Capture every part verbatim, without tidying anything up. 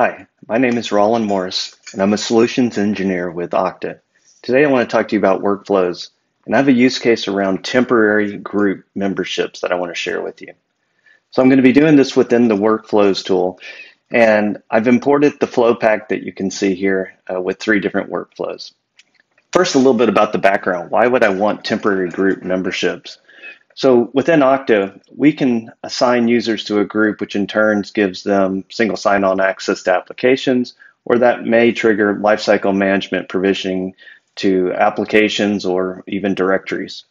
Hi, my name is Roland Morris, and I'm a solutions engineer with Okta. Today I want to talk to you about workflows, and I have a use case around temporary group memberships that I want to share with you. So I'm going to be doing this within the workflows tool, and I've imported the flow pack that you can see here uh, with three different workflows. First, a little bit about the background. Why would I want temporary group memberships? So within Okta, we can assign users to a group, which in turn gives them single sign-on access to applications, or that may trigger lifecycle management provisioning to applications or even directories.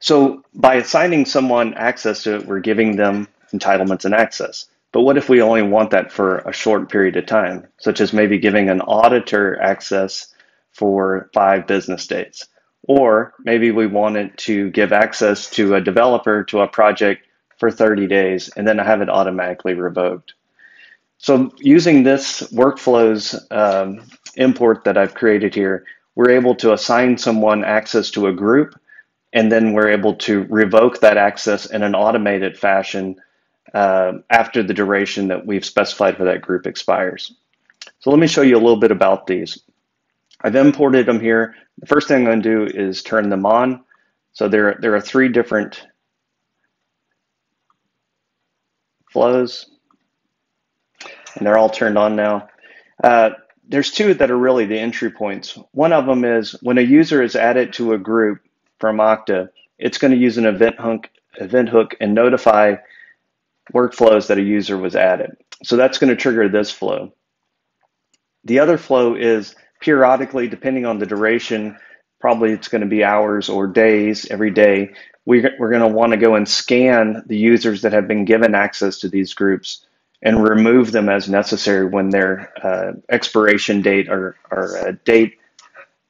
So by assigning someone access to it, we're giving them entitlements and access. But what if we only want that for a short period of time, such as maybe giving an auditor access for five business days? Or maybe we wanted to give access to a developer to a project for thirty days, and then have it automatically revoked. So using this workflows um, import that I've created here, we're able to assign someone access to a group, and then we're able to revoke that access in an automated fashion uh, after the duration that we've specified for that group expires. So let me show you a little bit about these. I've imported them here. The first thing I'm going to do is turn them on. So there, there are three different flows, and they're all turned on now. Uh, there's two that are really the entry points. One of them is when a user is added to a group from Okta, it's going to use an event hook, event hook and notify workflows that a user was added. So that's going to trigger this flow. The other flow is periodically, depending on the duration, probably it's going to be hours or days every day, we're, we're going to want to go and scan the users that have been given access to these groups and remove them as necessary when their uh, expiration date or, or a date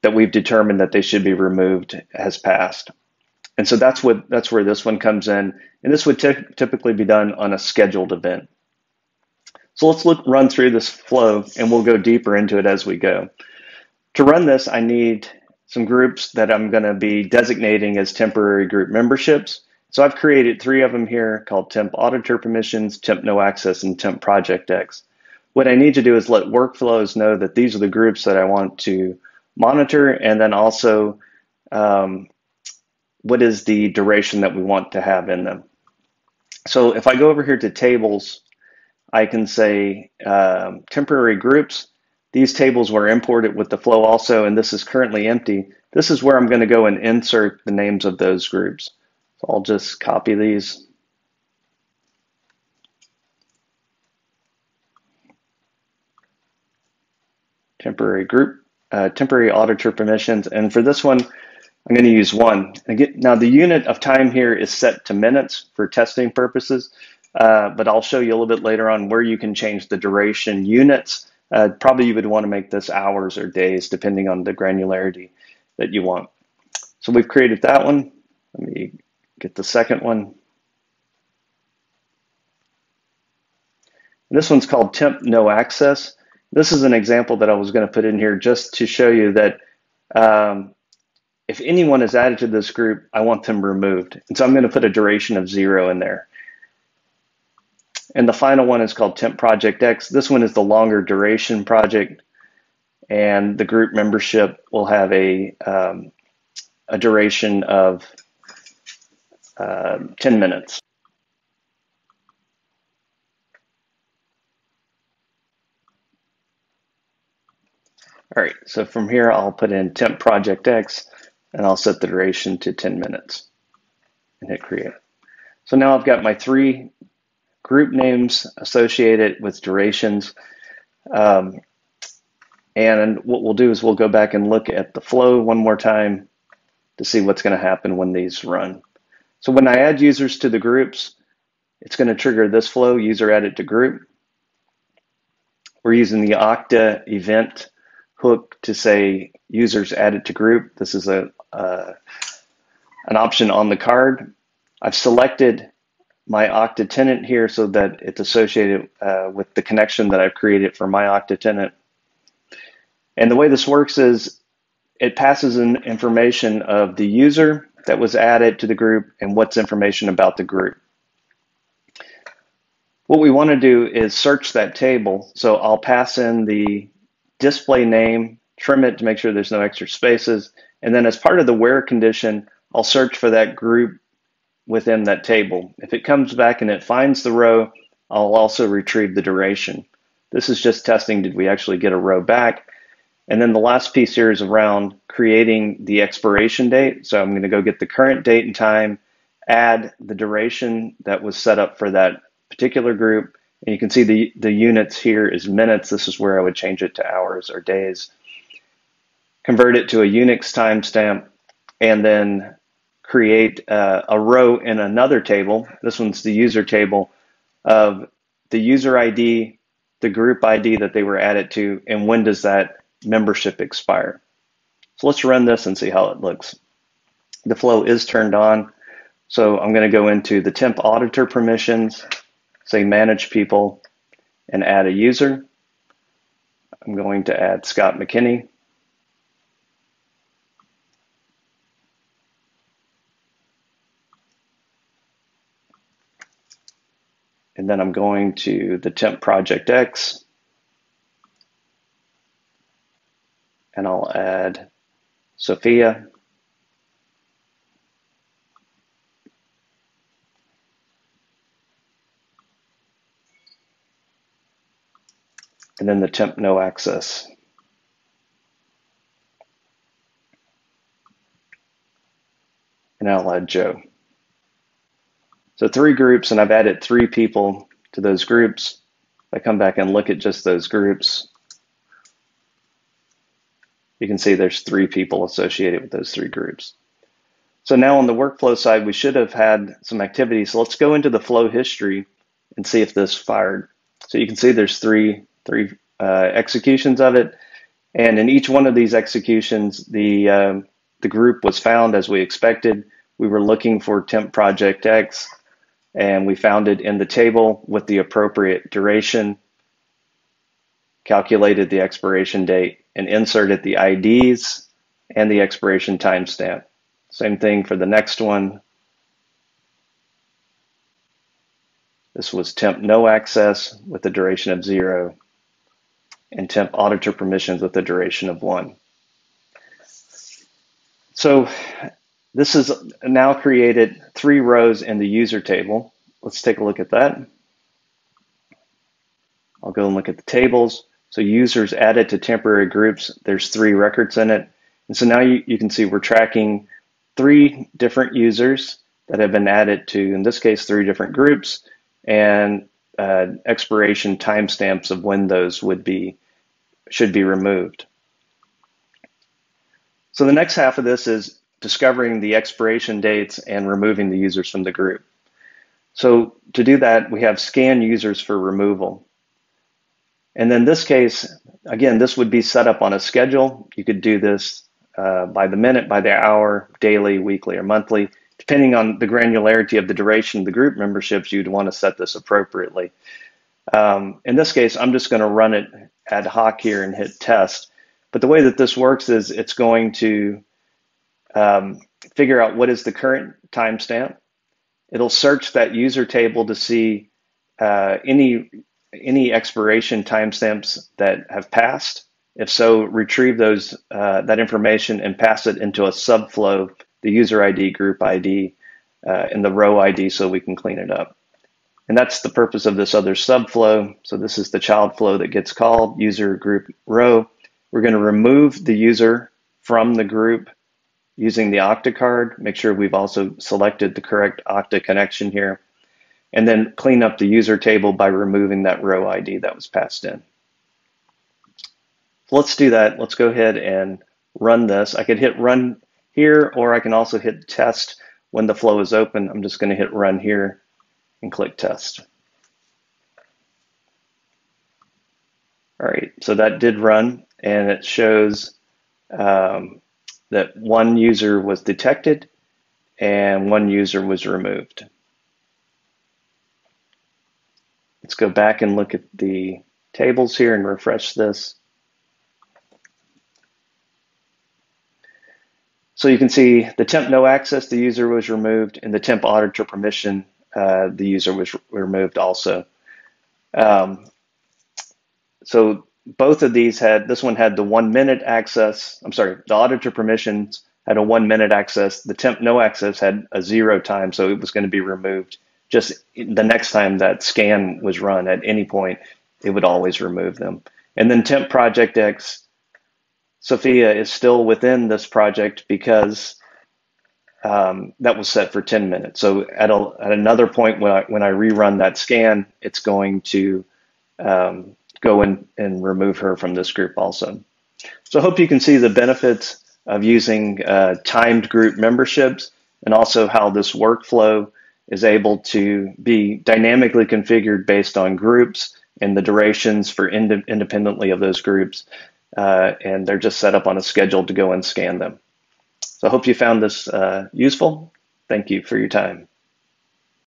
that we've determined that they should be removed has passed. And so that's, what, that's where this one comes in. And this would typically be done on a scheduled event. So let's look, run through this flow, and we'll go deeper into it as we go. To run this, I need some groups that I'm going to be designating as temporary group memberships. So I've created three of them here called Temp Auditor Permissions, Temp No Access, and Temp Project X. What I need to do is let workflows know that these are the groups that I want to monitor, and then also um, what is the duration that we want to have in them. So if I go over here to Tables, I can say um, Temporary Groups. These tables were imported with the flow also, and this is currently empty. This is where I'm going to go and insert the names of those groups. So I'll just copy these. Temporary group, uh, temporary auditor permissions. And for this one, I'm going to use one. Again, now the unit of time here is set to minutes for testing purposes, uh, but I'll show you a little bit later on where you can change the duration units. Uh, probably you would want to make this hours or days, depending on the granularity that you want. So we've created that one. Let me get the second one. And this one's called Temp No Access. This is an example that I was going to put in here just to show you that um, if anyone is added to this group, I want them removed. And so I'm going to put a duration of zero in there. And the final one is called Temp Project X. This one is the longer duration project, and the group membership will have a, um, a duration of uh, ten minutes. All right, so from here, I'll put in Temp Project X, and I'll set the duration to ten minutes and hit create. So now I've got my three group names associated with durations. Um, and what we'll do is we'll go back and look at the flow one more time to see what's going to happen when these run. So when I add users to the groups, it's going to trigger this flow, user added to group. We're using the Okta event hook to say users added to group. This is a uh, an option on the card. I've selected my Okta tenant here so that it's associated uh, with the connection that I've created for my Okta tenant. And the way this works is it passes in information of the user that was added to the group and what's information about the group. What we want to do is search that table. So I'll pass in the display name, trim it to make sure there's no extra spaces. And then as part of the where condition, I'll search for that group within that table. If it comes back and it finds the row, I'll also retrieve the duration. This is just testing, did we actually get a row back? And then the last piece here is around creating the expiration date. So I'm going to go get the current date and time, add the duration that was set up for that particular group. And you can see the, the units here is minutes. This is where I would change it to hours or days. Convert it to a Unix timestamp, and then create uh, a row in another table. This one's the user table of the user I D, the group I D that they were added to, and when does that membership expire. So let's run this and see how it looks. The flow is turned on. So I'm going to go into the temp auditor permissions, say manage people, and add a user. I'm going to add Scott McKinney. And then I'm going to the temp project X, and I'll add Sophia. And then the temp no access. And I'll add Joe. So three groups, and I've added three people to those groups. If I come back and look at just those groups, you can see there's three people associated with those three groups. So now on the workflow side, we should have had some activity. So let's go into the flow history and see if this fired. So you can see there's three, three uh, executions of it. And in each one of these executions, the, uh, the group was found as we expected. We were looking for temp project X, and we found it in the table with the appropriate duration, calculated the expiration date, and inserted the I Ds and the expiration timestamp. Same thing for the next one. This was temp no access with a duration of zero, and temp auditor permissions with a duration of one. So this has now created three rows in the user table. Let's take a look at that. I'll go and look at the tables. So users added to temporary groups, there's three records in it. And so now you, you can see we're tracking three different users that have been added to, in this case, three different groups, and uh, expiration timestamps of when those would be, should be removed. So the next half of this is discovering the expiration dates and removing the users from the group. So to do that, we have scan users for removal. And then this case, again, this would be set up on a schedule. You could do this uh, by the minute, by the hour, daily, weekly, or monthly. Depending on the granularity of the duration of the group memberships, you'd want to set this appropriately. Um, in this case, I'm just going to run it ad hoc here and hit test. But the way that this works is it's going to um, figure out what is the current timestamp. It'll search that user table to see uh, any any expiration timestamps that have passed. If so, retrieve those uh, that information and pass it into a subflow, the user I D, group I D, uh, and the row I D, so we can clean it up. And that's the purpose of this other subflow. So this is the child flow that gets called user group row. We're going to remove the user from the group using the Okta card. Make sure we've also selected the correct Okta connection here, and then clean up the user table by removing that row I D that was passed in. So let's do that. Let's go ahead and run this. I could hit run here, or I can also hit test when the flow is open. I'm just going to hit run here and click test. All right, so that did run, and it shows um, that one user was detected and one user was removed. Let's go back and look at the tables here and refresh this. So you can see the temp no access, the user was removed, and the temp auditor permission, uh, the user was re removed also. Um, so both of these had, this one had the one minute access. I'm sorry, the auditor permissions had a one minute access. The temp no access had a zero time. So it was going to be removed. Just the next time that scan was run at any point, it would always remove them. And then temp project X, Sophia is still within this project because um, that was set for ten minutes. So at, a, at another point when I, when I rerun that scan, it's going to um, go in and remove her from this group also. So I hope you can see the benefits of using uh, timed group memberships and also how this workflow is able to be dynamically configured based on groups and the durations for ind independently of those groups. Uh, and they're just set up on a schedule to go and scan them. So I hope you found this uh, useful. Thank you for your time.